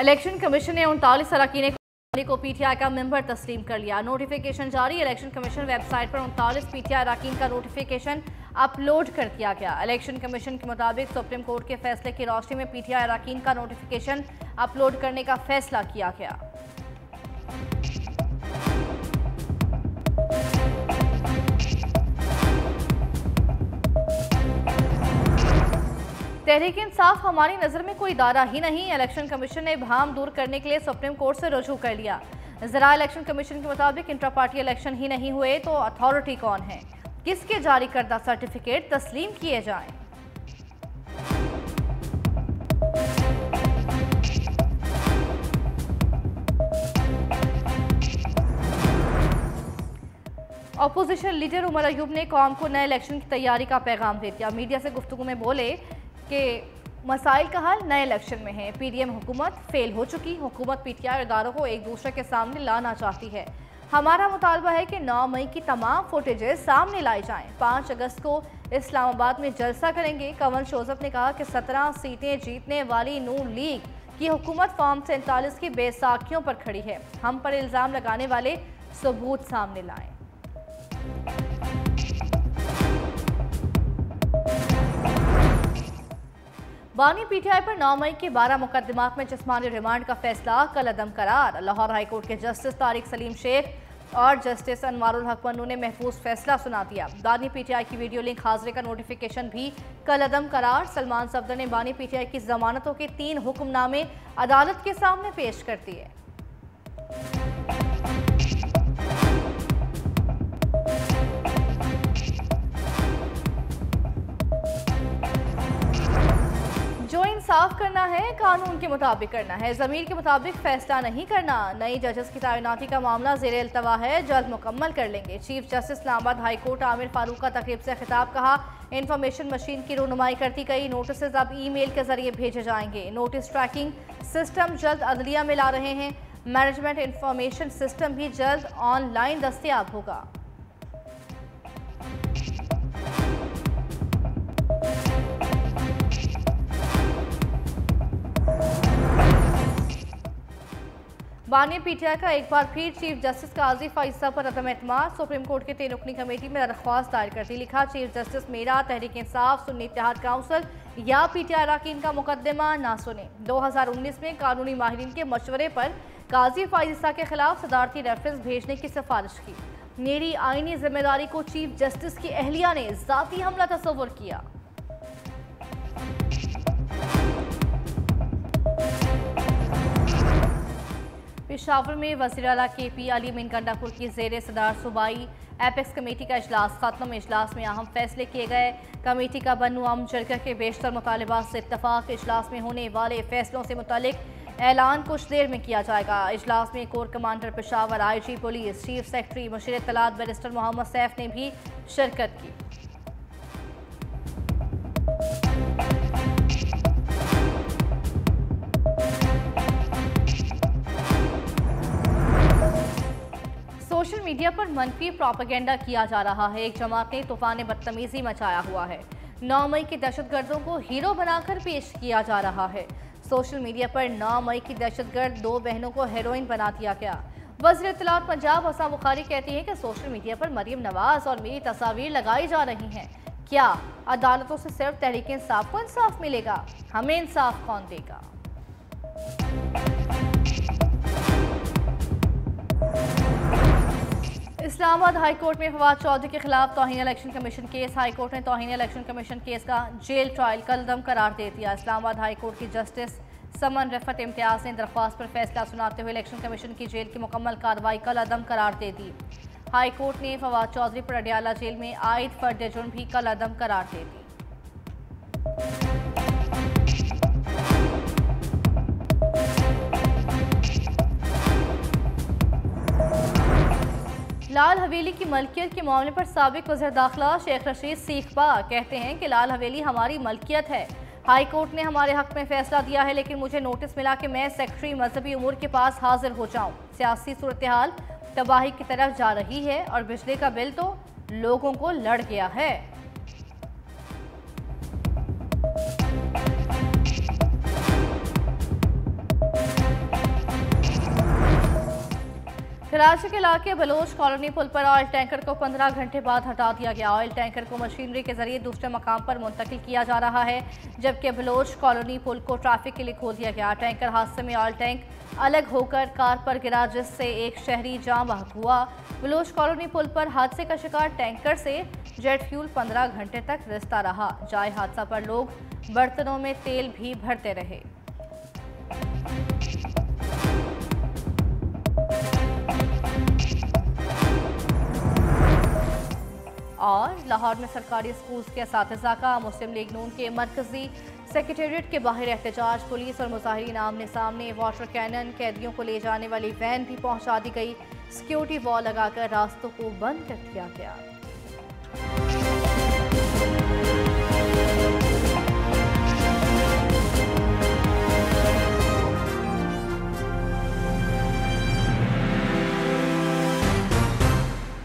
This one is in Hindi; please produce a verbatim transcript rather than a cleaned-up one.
इलेक्शन कमीशन ने उनतालीस अरकान को पीटीआई का मेंबर तस्लीम कर लिया। नोटिफिकेशन जारी। इलेक्शन कमीशन वेबसाइट पर उनतालीस पीटीआई अरकान का नोटिफिकेशन अपलोड कर दिया गया। इलेक्शन कमीशन के मुताबिक सुप्रीम कोर्ट के फैसले की रोशनी में पीटीआई अरकान का नोटिफिकेशन अपलोड करने का फैसला किया गया। तहरीक इंसाफ हमारी नज़र में कोई इदारा ही नहीं, इलेक्शन कमीशन ने भाम दूर करने के लिए सुप्रीम कोर्ट से रजू कर लिया। ज़रा इलेक्शन कमीशन के मुताबिक इंट्रा पार्टी इलेक्शन ही नहीं हुए तो अथॉरिटी कौन है? किसके जारी करदा सर्टिफिकेट तस्लीम किए जाएं? अपोजिशन लीडर उमर अयूब ने कौम को नए इलेक्शन की तैयारी का पैगाम दे दिया। मीडिया से गुफ्तगू में बोले कि मसाइल का हल नए इलेक्शन में है। पीडीएम हुकूमत फेल हो चुकी। हुकूमत पीटीआई इदारों को एक दूसरे के सामने लाना चाहती है। हमारा मुतालबा है कि नौ मई की तमाम फुटेजेस सामने लाई जाएं। पाँच अगस्त को इस्लामाबाद में जलसा करेंगे। कंवल शोजफ ने कहा कि सत्रह सीटें जीतने वाली नून लीग की हुकूमत फॉर्म सैंतालीस की बेसाखियों पर खड़ी है। हम पर इल्ज़ाम लगाने वाले सबूत सामने लाएँ। बानी पीटीआई पर नौ मई के बारह मुकदमात में जिस्मानी रिमांड का फैसला कल अदम करार। लाहौर हाई कोर्ट के जस्टिस तारिक सलीम शेख और जस्टिस अनवारुल हक पन्ना ने महफूज फैसला सुना दिया। बानी पीटीआई की वीडियो लिंक हाजरे का नोटिफिकेशन भी कल अदम करार। सलमान सफदर ने बानी पीटीआई की जमानतों के तीन हुक्मनामे अदालत के सामने पेश कर दिए। साफ करना है, कानून के मुताबिक करना है, ज़मीर के मुताबिक फैसला नहीं करना। नई जजेस की तैनाती का मामला ज़ेरे इल्तवा है, जल्द मुकम्मल कर लेंगे। Chief justice Islamabad high court Aamir Farooq का तकरीब से खिताब। कहा, इंफॉर्मेशन मशीन की रोनुमाई करती कई नोटिस अब ईमेल के जरिए भेजे जाएंगे। नोटिस ट्रैकिंग सिस्टम जल्द अदलिया में ला रहे हैं। मैनेजमेंट इंफॉर्मेशन सिस्टम भी जल्द ऑनलाइन दस्तियाब होगा। बानी पीटीआई का एक बार फिर चीफ जस्टिस काजी फैज़ ईसा पर अदम एतमाद। सुप्रीम कोर्ट की तीन रुकनी कमेटी में दरख्वास्त दायर कर दी। लिखा, चीफ जस्टिस मेरा, तहरीक इंसाफ, सुन्नी इत्तेहाद काउंसिल या पीटीआई अरकान का मुकदमा ना सुने। दो हज़ार उन्नीस में कानूनी माहिरीन के मशवरे पर काजी फैज़ ईसा के खिलाफ सदारती रेफरेंस भेजने की सिफारिश की। मेरी आइनी जिम्मेदारी को चीफ जस्टिस की अहलिया ने ज़ाती हमला तस्वर किया। पेशावर में वज़ीर आला के पी अली मिन गंडापुर की ज़ेर सदारत सूबाई एपेक्स कमेटी का अजलास ख़त्म। इजलास में अहम फैसले किए गए। कमेटी का बनू आम जरका के बेशतर मुतालबात से इतफाक़। इजलास में होने वाले फैसलों से मुतल्लिक़ ऐलान कुछ देर में किया जाएगा। इजलास में core commander Peshawar, I G police, chief secretary, मुशीर इत्तलात बैरिस्टर मोहम्मद सैफ ने भी शिरकत की। सोशल मीडिया पर मनफी प्रोपेगेंडा किया जा रहा है। एक जमात ने तूफान बदतमीजी मचाया हुआ है। नौ मई के दहशतगर्दों को हीरो बनाकर पेश किया जा रहा है। सोशल मीडिया पर नौ मई की दहशतगर्द दो बहनों को हीरोइन बना दिया गया। वज़ीर इत्तलात पंजाब उसामा बुखारी कहती हैं कि सोशल मीडिया पर मरीम नवाज और मेरी तस्वीर लगाई जा रही हैं। क्या अदालतों से सिर्फ तहरीक इंसाफ को इंसाफ मिलेगा? हमें इंसाफ कौन देगा? इस्लामाबाद हाई कोर्ट में फवाद चौधरी के खिलाफ तौहीन election commission case. High court ने तौहीन इलेक्शन कमीशन केस का जेल ट्रायल कल दम करार दे दिया। इस्लामाबाद हाई कोर्ट की जस्टिस समन रफत इम्तियाज़ ने दरख्वास्त पर फैसला सुनाते हुए इलेक्शन कमीशन की जेल की मुकम्मल कार्रवाई कल अदम करार दे दी। हाई कोर्ट ने फवाद चौधरी पर अडियाला जेल में आयद फर्द जुर्म भी कल अदम करार दे दी। लाल हवेली की मलकियत के मामले पर साबिक वज़ीर दाखिला शेख रशीद सीखबा कहते हैं कि लाल हवेली हमारी मलकियत है। हाई कोर्ट ने हमारे हक़ में फ़ैसला दिया है, लेकिन मुझे नोटिस मिला कि मैं सेक्रेटरी मजहबी उमूर के पास हाजिर हो जाऊं। सियासी सूरत हाल तबाही की तरफ जा रही है और बिजली का बिल तो लोगों को लड़ गया है। खराची के इलाके बलोच कॉलोनी पुल पर ऑयल टैंकर को पंद्रह घंटे बाद हटा दिया गया। ऑयल टैंकर को मशीनरी के जरिए दूसरे मकाम पर मुंतकिल किया जा रहा है, जबकि बलोच कॉलोनी पुल को ट्रैफिक के लिए खोल दिया गया। टैंकर हादसे में ऑयल टैंक अलग होकर कार पर गिरा, जिससे एक शहरी जाम बहक हुआ। बलोच कॉलोनी पुल पर हादसे का शिकार टैंकर से जेट फ्यूल पंद्रह घंटे तक रिसता रहा। जाए हादसा पर लोग बर्तनों में तेल भी भरते रहे। और लाहौर में सरकारी स्कूल्स के साथीजा का मुस्लिम लीग नून के मरकजी सेक्रेटेरिएट के बाहर एहतजाज। पुलिस और मुजाहिरीन आमने सामने। वाटर कैनन, कैदियों को ले जाने वाली वैन भी पहुंचा दी गई। सिक्योरिटी वॉल लगाकर रास्तों को बंद कर दिया गया।